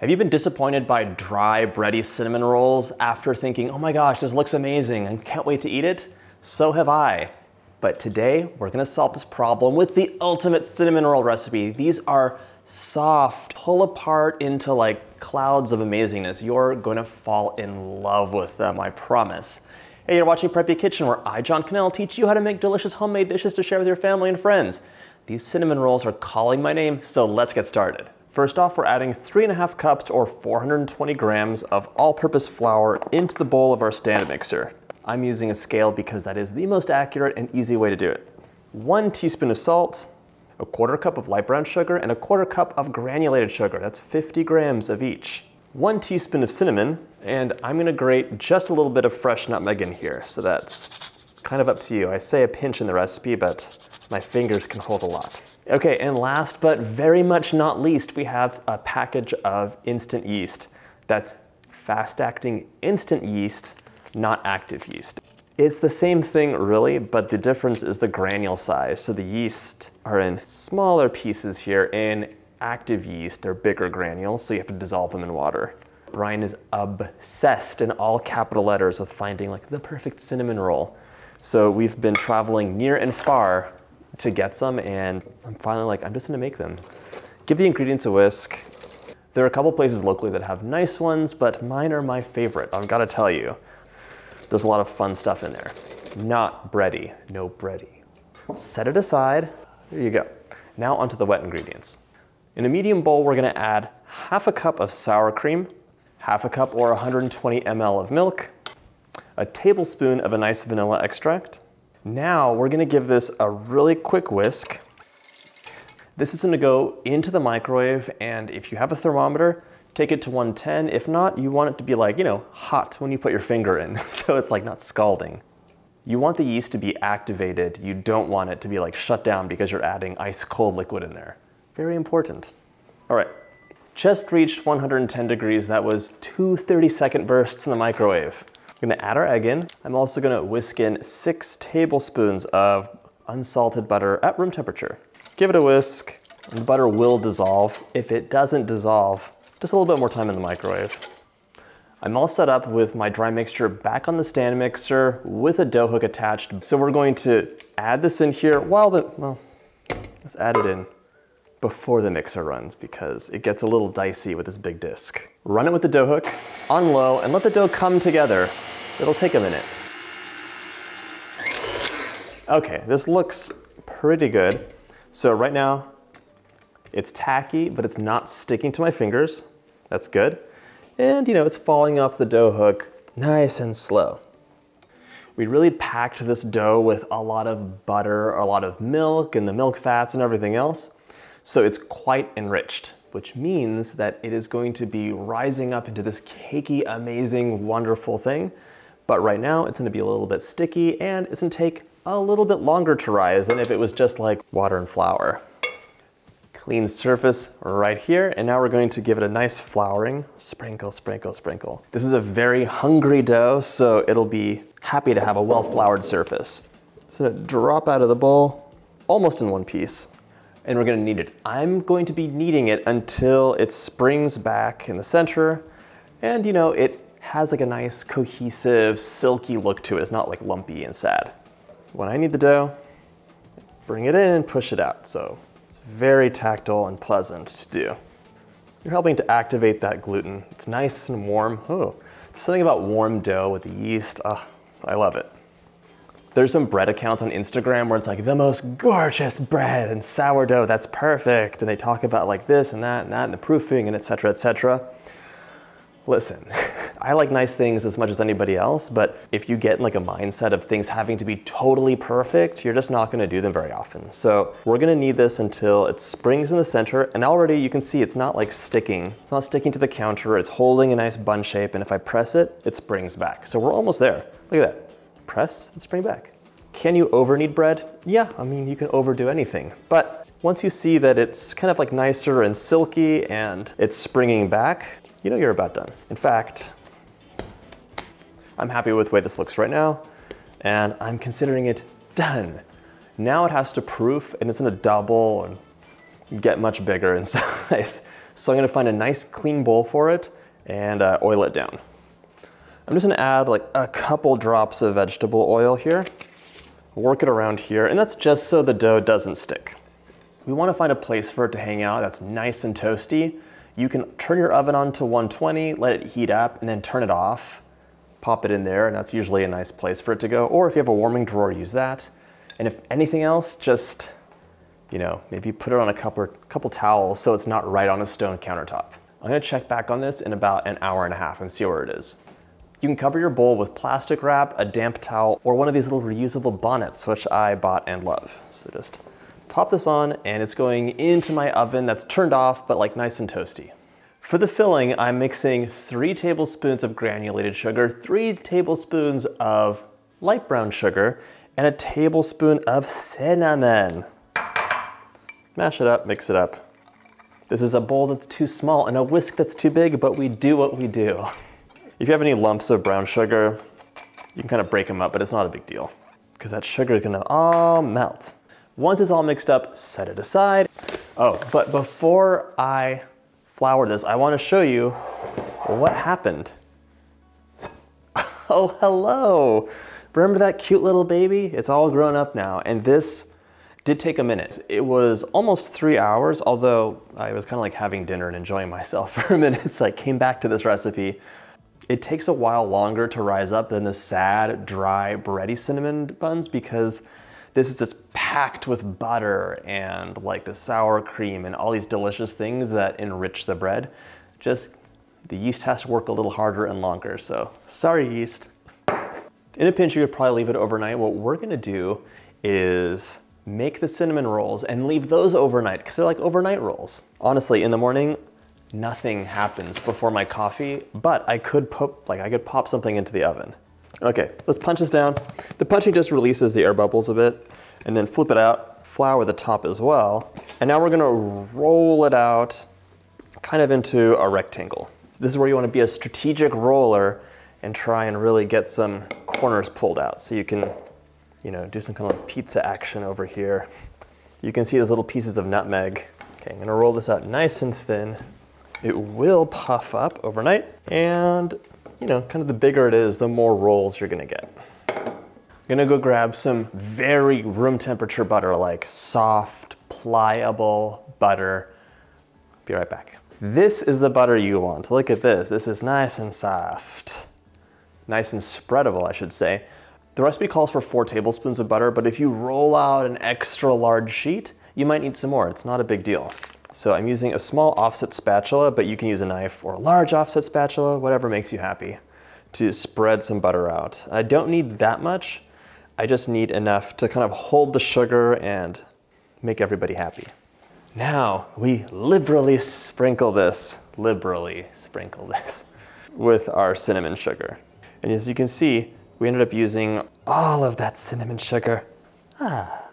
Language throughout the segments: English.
Have you been disappointed by dry, bready cinnamon rolls after thinking, oh my gosh, this looks amazing and can't wait to eat it? So have I. But today, we're gonna solve this problem with the ultimate cinnamon roll recipe. These are soft, pull apart into like clouds of amazingness. You're gonna fall in love with them, I promise. Hey, you're watching Preppy Kitchen, where I, John Kanell, teach you how to make delicious homemade dishes to share with your family and friends. These cinnamon rolls are calling my name, so let's get started. First off, we're adding 3.5 cups or 420 grams of all-purpose flour into the bowl of our stand mixer. I'm using a scale because that is the most accurate and easy way to do it. 1 teaspoon of salt, 1/4 cup of light brown sugar, and 1/4 cup of granulated sugar. That's 50 grams of each. 1 teaspoon of cinnamon, and I'm gonna grate just a little bit of fresh nutmeg in here. So that's kind of up to you. I say a pinch in the recipe, but my fingers can hold a lot. Okay, and last but very much not least, we have a package of instant yeast. That's fast-acting instant yeast, not active yeast. It's the same thing really, but the difference is the granule size. So the yeast are in smaller pieces here. In active yeast, they're bigger granules, so you have to dissolve them in water. Brian is obsessed in all capital letters with finding like the perfect cinnamon roll. So we've been traveling near and far to get some, and I'm finally like, I'm just gonna make them. Give the ingredients a whisk. There are a couple places locally that have nice ones, but mine are my favorite, I've gotta tell you. There's a lot of fun stuff in there. Not bready, no bready. Set it aside, there you go. Now onto the wet ingredients. In a medium bowl, we're gonna add 1/2 cup of sour cream, 1/2 cup or 120 ml of milk, 1 tablespoon of a nice vanilla extract. Now we're gonna give this a really quick whisk. This is gonna go into the microwave, and if you have a thermometer, take it to 110. If not, you want it to be like, you know, hot when you put your finger in, so it's like not scalding. You want the yeast to be activated. You don't want it to be like shut down because you're adding ice cold liquid in there. Very important. All right, just reached 110 degrees. That was 2 30-second bursts in the microwave. We're gonna add our egg in. I'm also gonna whisk in 6 tablespoons of unsalted butter at room temperature. Give it a whisk, and the butter will dissolve. If it doesn't dissolve, just a little bit more time in the microwave. I'm all set up with my dry mixture back on the stand mixer with a dough hook attached. So we're going to add this in here while let's add it in before the mixer runs, because it gets a little dicey with this big disc. Run it with the dough hook on low and let the dough come together. It'll take a minute. Okay, this looks pretty good. So right now it's tacky, but it's not sticking to my fingers. That's good. And you know, it's falling off the dough hook nice and slow. We really packed this dough with a lot of butter, a lot of milk and the milk fats and everything else. So it's quite enriched, which means that it is going to be rising up into this cakey, amazing, wonderful thing. But right now it's gonna be a little bit sticky, and it's gonna take a little bit longer to rise than if it was just like water and flour. Clean surface right here. And now we're going to give it a nice flouring. Sprinkle, sprinkle, sprinkle. This is a very hungry dough, so it'll be happy to have a well-floured surface. It's gonna drop out of the bowl, almost in one piece. And we're gonna knead it. I'm going to be kneading it until it springs back in the center. And you know, it has like a nice cohesive, silky look to it. It's not like lumpy and sad. When I knead the dough, bring it in and push it out. So it's very tactile and pleasant to do. You're helping to activate that gluten. It's nice and warm. Oh, something about warm dough with the yeast. Ah, oh, I love it. There's some bread accounts on Instagram where it's like the most gorgeous bread and sourdough, that's perfect. And they talk about like this and that and the proofing and et cetera, et cetera. Listen, I like nice things as much as anybody else, but if you get in like a mindset of things having to be totally perfect, you're just not gonna do them very often. So we're gonna knead this until it springs in the center, and already you can see it's not like sticking. It's not sticking to the counter, it's holding a nice bun shape, and if I press it, it springs back. So we're almost there, look at that. Press and spring back. Can you over knead bread? Yeah, I mean, you can overdo anything. But once you see that it's kind of like nicer and silky and it's springing back, you know you're about done. In fact, I'm happy with the way this looks right now, and I'm considering it done. Now it has to proof, and it's gonna double and get much bigger in size. So I'm gonna find a nice clean bowl for it and oil it down. I'm just gonna add like a couple drops of vegetable oil here, work it around here, and that's just so the dough doesn't stick. We wanna find a place for it to hang out that's nice and toasty. You can turn your oven on to 120, let it heat up, and then turn it off, pop it in there, and that's usually a nice place for it to go. Or if you have a warming drawer, use that. And if anything else, just, you know, maybe put it on a couple towels so it's not right on a stone countertop. I'm gonna check back on this in about an hour and a half and see where it is. You can cover your bowl with plastic wrap, a damp towel, or one of these little reusable bonnets, which I bought and love. So just pop this on and it's going into my oven that's turned off, but like nice and toasty. For the filling, I'm mixing 3 tablespoons of granulated sugar, 3 tablespoons of light brown sugar, and a tablespoon of cinnamon. Mash it up, mix it up. This is a bowl that's too small and a whisk that's too big, but we do what we do. If you have any lumps of brown sugar, you can kind of break them up, but it's not a big deal because that sugar is gonna all melt. Once it's all mixed up, set it aside. Oh, but before I flour this, I wanna show you what happened. Oh, hello. Remember that cute little baby? It's all grown up now. And this did take a minute. It was almost 3 hours, although I was kind of like having dinner and enjoying myself for a minute. So I came back to this recipe. It takes a while longer to rise up than the sad, dry, bready cinnamon buns because this is just packed with butter and like the sour cream and all these delicious things that enrich the bread. Just the yeast has to work a little harder and longer. So sorry, yeast. In a pinch, you could probably leave it overnight. What we're gonna do is make the cinnamon rolls and leave those overnight because they're like overnight rolls. Honestly, in the morning, nothing happens before my coffee, but I could put, like I could pop something into the oven. Okay, let's punch this down. The punching just releases the air bubbles a bit, and then flip it out, flour the top as well. And now we're gonna roll it out kind of into a rectangle. This is where you wanna be a strategic roller and try and really get some corners pulled out. So you can, you know, do some kind of pizza action over here. You can see those little pieces of nutmeg. Okay, I'm gonna roll this out nice and thin. It will puff up overnight, and you know, kind of the bigger it is, the more rolls you're gonna get. I'm gonna go grab some very room temperature butter, like soft, pliable butter. Be right back. This is the butter you want. Look at this. This is nice and soft. Nice and spreadable, I should say. The recipe calls for 4 tablespoons of butter, but if you roll out an extra large sheet, you might need some more. It's not a big deal. So I'm using a small offset spatula, but you can use a knife or a large offset spatula, whatever makes you happy, to spread some butter out. I don't need that much. I just need enough to kind of hold the sugar and make everybody happy. Now we liberally sprinkle this with our cinnamon sugar. And as you can see, we ended up using all of that cinnamon sugar. Ah.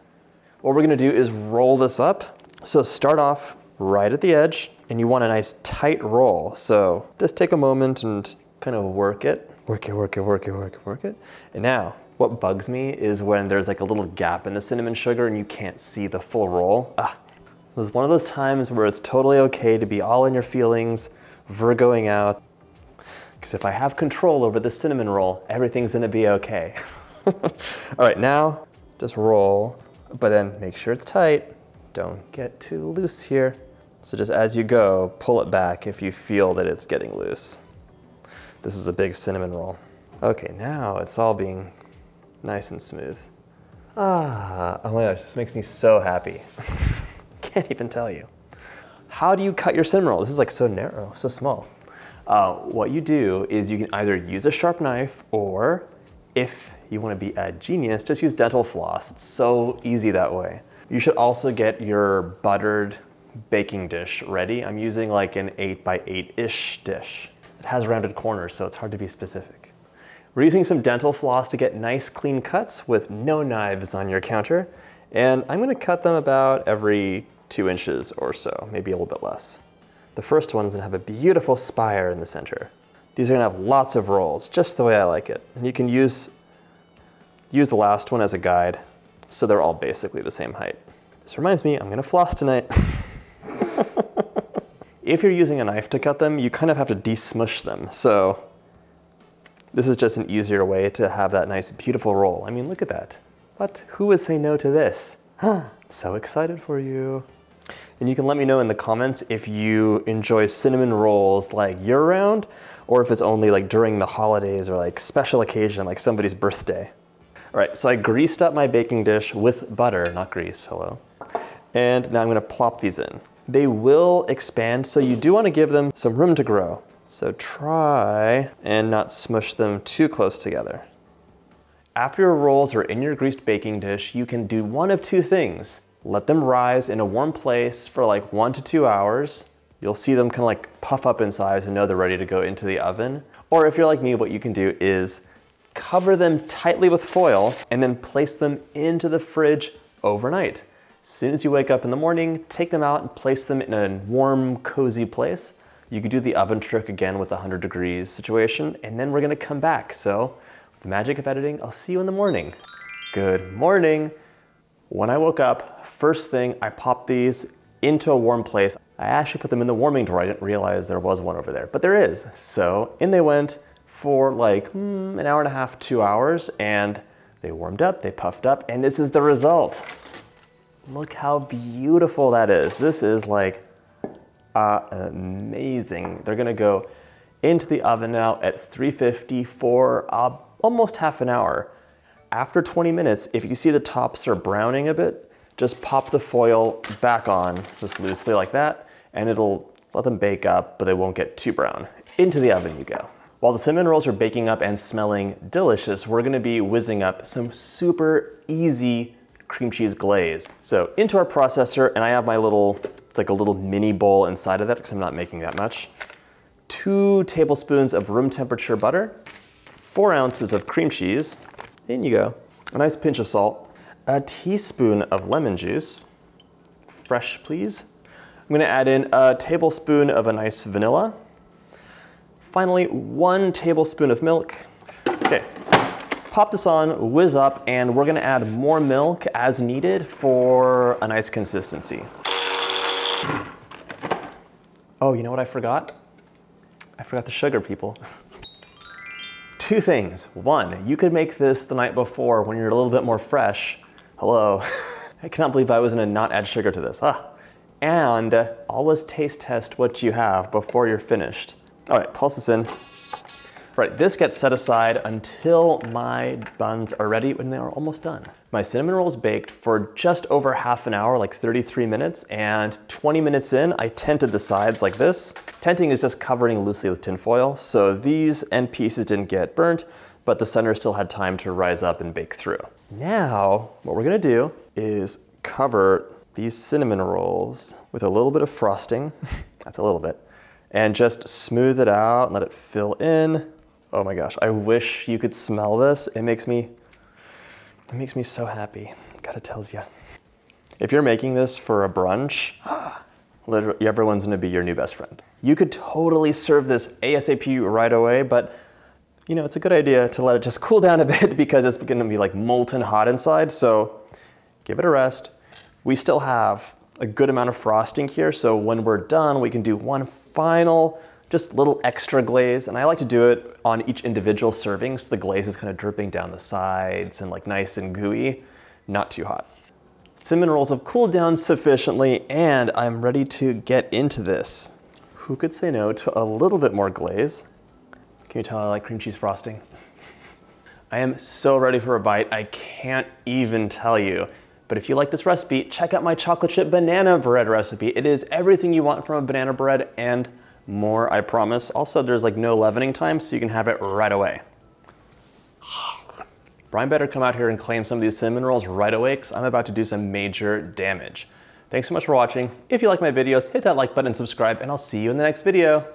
What we're gonna do is roll this up. So start off right at the edge, and you want a nice tight roll. So just take a moment and kind of work it. Work it, work it, work it, work it, work it. And now, what bugs me is when there's like a little gap in the cinnamon sugar and you can't see the full roll. Ah, it was one of those times where it's totally okay to be all in your feelings, Virgoing out. Because if I have control over the cinnamon roll, everything's gonna be okay. All right, now just roll, but then make sure it's tight. Don't get too loose here. So just as you go, pull it back if you feel that it's getting loose. This is a big cinnamon roll. Okay, now it's all being nice and smooth. Ah, oh my gosh, this makes me so happy. Can't even tell you. How do you cut your cinnamon roll? This is like so narrow, so small. What you do is you can either use a sharp knife or if you want to be a genius, just use dental floss. It's so easy that way. You should also get your buttered baking dish ready. I'm using like an 8x8-ish dish. It has rounded corners, so it's hard to be specific. We're using some dental floss to get nice clean cuts with no knives on your counter. And I'm gonna cut them about every 2 inches or so, maybe a little bit less. The first one is gonna have a beautiful spire in the center. These are gonna have lots of rolls, just the way I like it. And you can use the last one as a guide. So they're all basically the same height. This reminds me, I'm gonna floss tonight. If you're using a knife to cut them, you kind of have to de-smush them. So this is just an easier way to have that nice, beautiful roll. I mean, look at that. What? Who would say no to this? Huh, so excited for you. And you can let me know in the comments if you enjoy cinnamon rolls like year-round, or if it's only like during the holidays or like special occasion, like somebody's birthday. All right, so I greased up my baking dish with butter, not grease, hello. And now I'm gonna plop these in. They will expand, so you do wanna give them some room to grow. So try and not smush them too close together. After your rolls are in your greased baking dish, you can do one of two things. Let them rise in a warm place for like 1 to 2 hours. You'll see them kind of like puff up in size and know they're ready to go into the oven. Or if you're like me, what you can do is cover them tightly with foil and then place them into the fridge overnight. As soon as you wake up in the morning, take them out and place them in a warm, cozy place. You could do the oven trick again with the 100 degrees situation, and then we're gonna come back. So with the magic of editing, I'll see you in the morning. Good morning. When I woke up, first thing, I popped these into a warm place. I actually put them in the warming drawer. I didn't realize there was one over there, but there is. So in they went for like an hour and a half, 2 hours, and they warmed up, they puffed up, and this is the result. Look how beautiful that is. This is like amazing. They're gonna go into the oven now at 350 for almost half an hour. After 20 minutes, if you see the tops are browning a bit, just pop the foil back on, just loosely like that, and it'll let them bake up, but they won't get too brown. Into the oven you go. While the cinnamon rolls are baking up and smelling delicious, we're gonna be whizzing up some super easy cream cheese glaze. So into our processor, and I have my little, it's like a little mini bowl inside of that because I'm not making that much. 2 tablespoons of room temperature butter, 4 ounces of cream cheese, in you go. A nice pinch of salt, a teaspoon of lemon juice, fresh please. I'm gonna add in a tablespoon of a nice vanilla. Finally, 1 tablespoon of milk. Okay, pop this on, whiz up, and we're gonna add more milk as needed for a nice consistency. Oh, you know what I forgot? I forgot the sugar, people. 2 things. 1, you could make this the night before when you're a little bit more fresh. Hello. I cannot believe I was gonna not add sugar to this. Ah. And always taste test what you have before you're finished. All right, pulse this in. All right, this gets set aside until my buns are ready when they are almost done. My cinnamon rolls baked for just over half an hour, like 33 minutes, and 20 minutes in, I tented the sides like this. Tenting is just covering loosely with tin foil, so these end pieces didn't get burnt, but the center still had time to rise up and bake through. Now, what we're gonna do is cover these cinnamon rolls with a little bit of frosting, that's a little bit, and just smooth it out and let it fill in. Oh my gosh, I wish you could smell this. It makes me so happy, gotta tell ya. If you're making this for a brunch, literally everyone's gonna be your new best friend. You could totally serve this ASAP right away, but you know, it's a good idea to let it just cool down a bit because it's gonna be like molten hot inside, so give it a rest. We still have a good amount of frosting here, so when we're done, we can do one final, just little extra glaze, and I like to do it on each individual serving, so the glaze is kind of dripping down the sides and like nice and gooey, not too hot. Cinnamon rolls have cooled down sufficiently, and I'm ready to get into this. Who could say no to a little bit more glaze? Can you tell I like cream cheese frosting? I am so ready for a bite, I can't even tell you. But if you like this recipe, check out my chocolate chip banana bread recipe. It is everything you want from a banana bread and more, I promise. Also, there's like no leavening time, so you can have it right away. Brian better come out here and claim some of these cinnamon rolls right away because I'm about to do some major damage. Thanks so much for watching. If you like my videos, hit that like button and subscribe, and I'll see you in the next video.